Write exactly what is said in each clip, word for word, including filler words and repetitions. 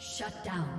Shut down.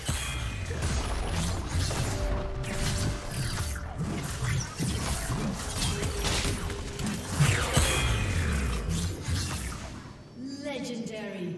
Legendary.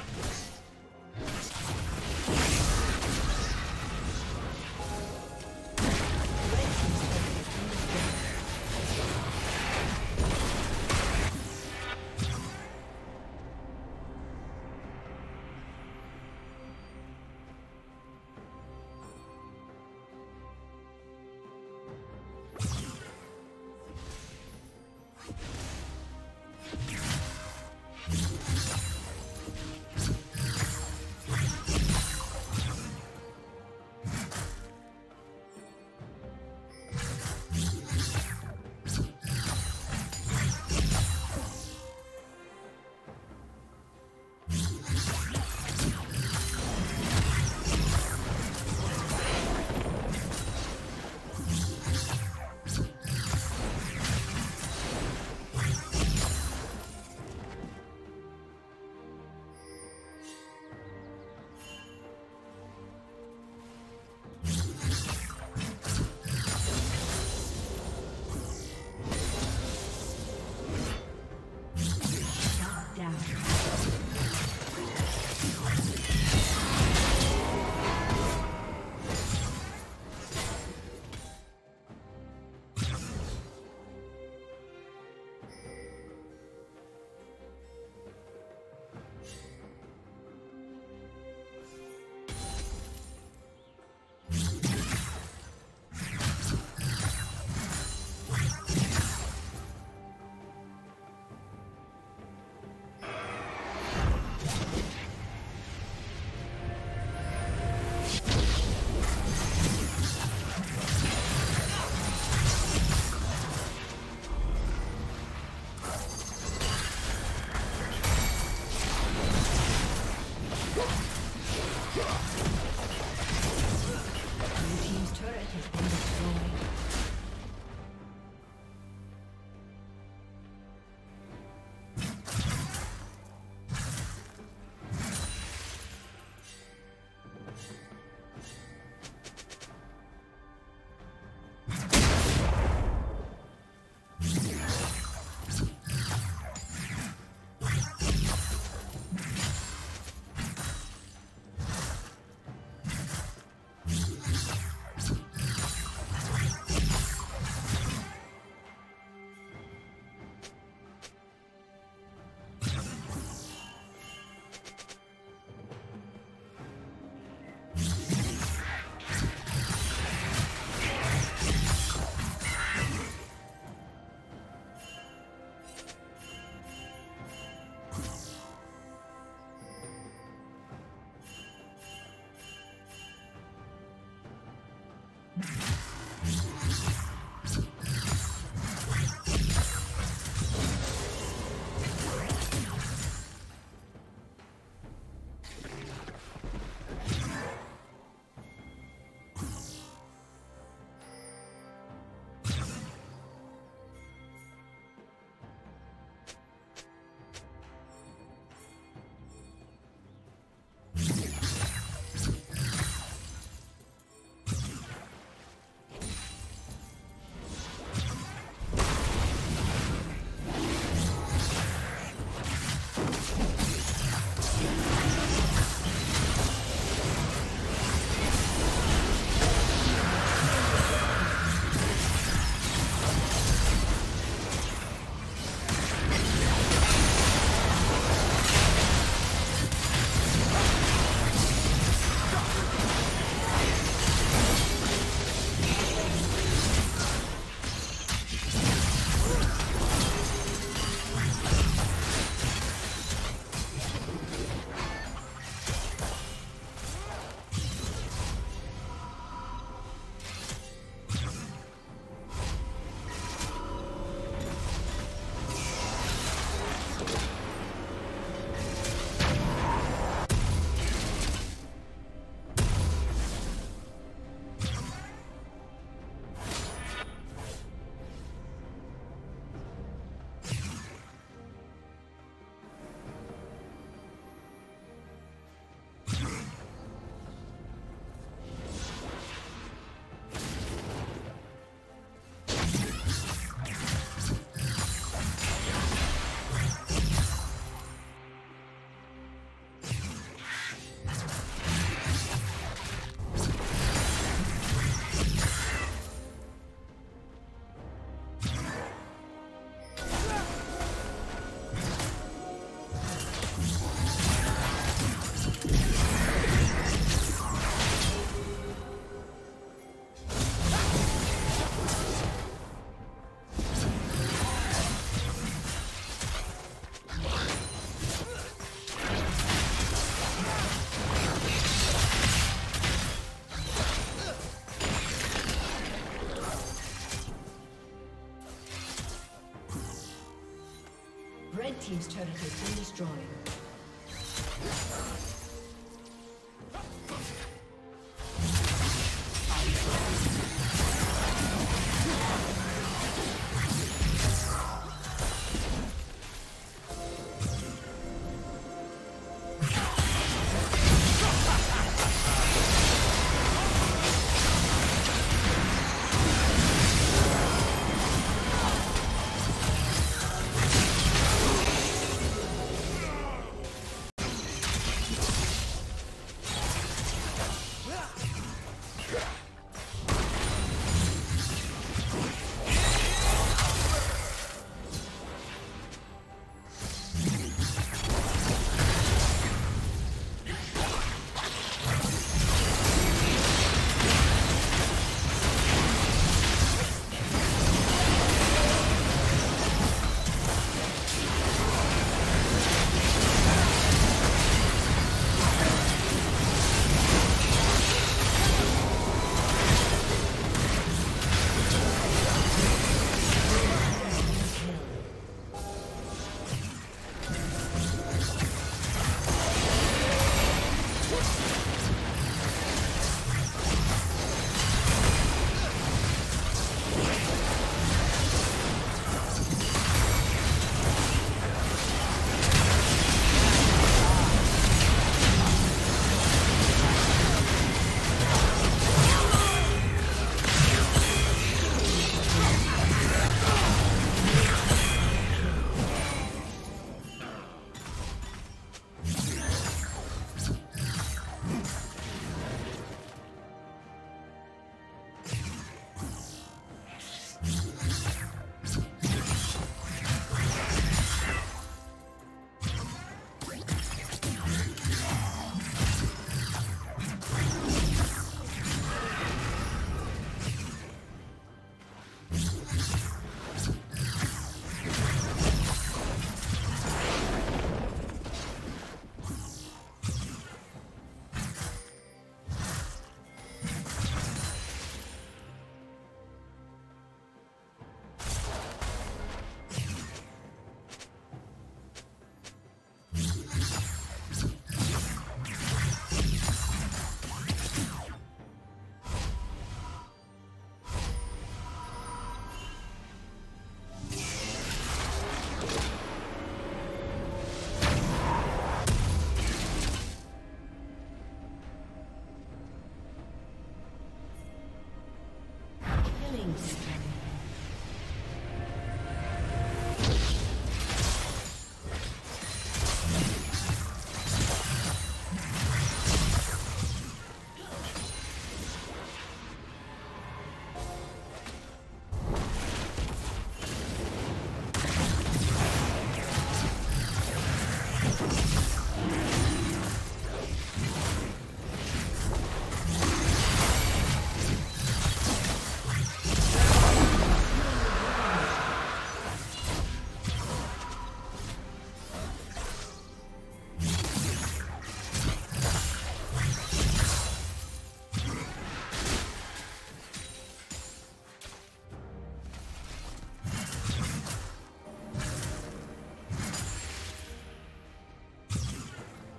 Red team's turret has been destroyed.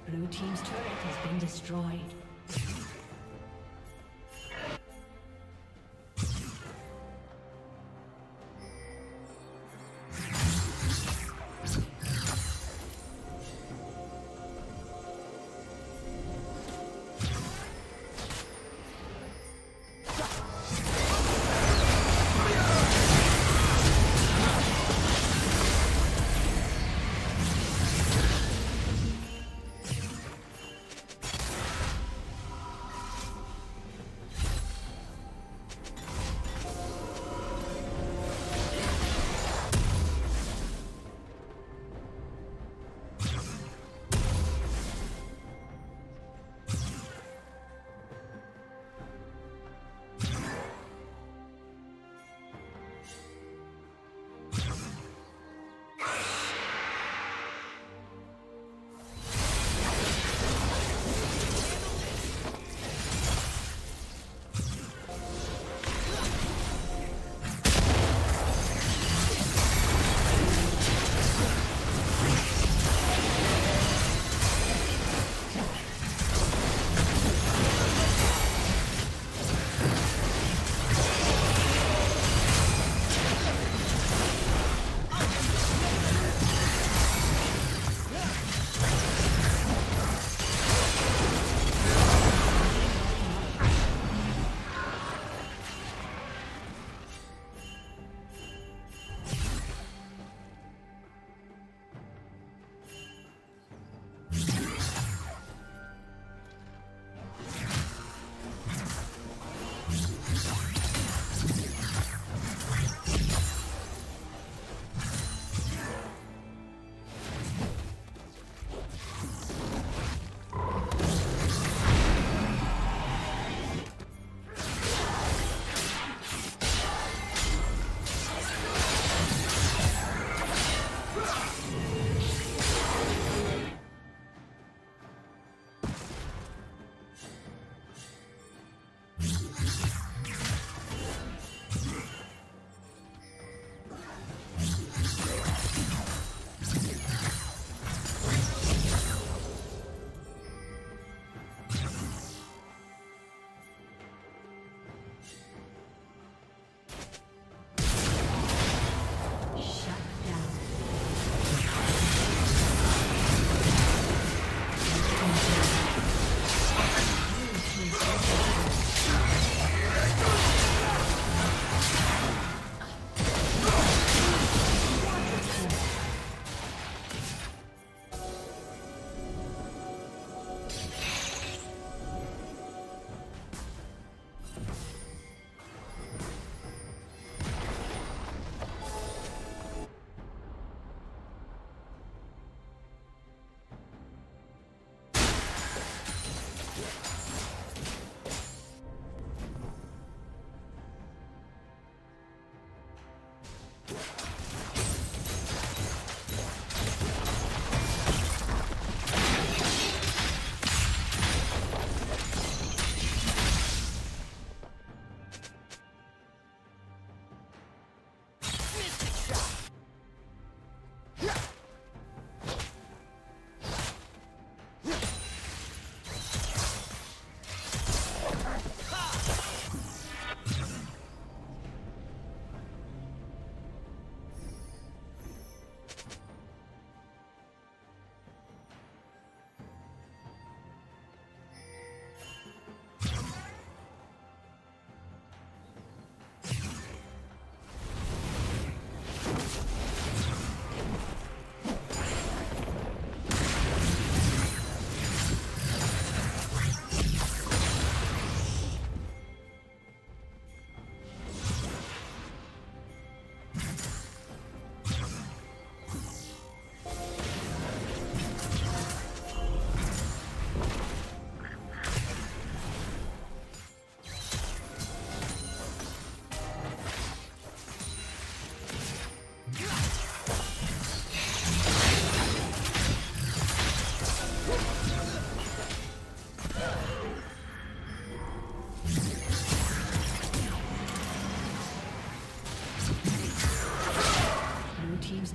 Blue team's turret has been destroyed.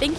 Thank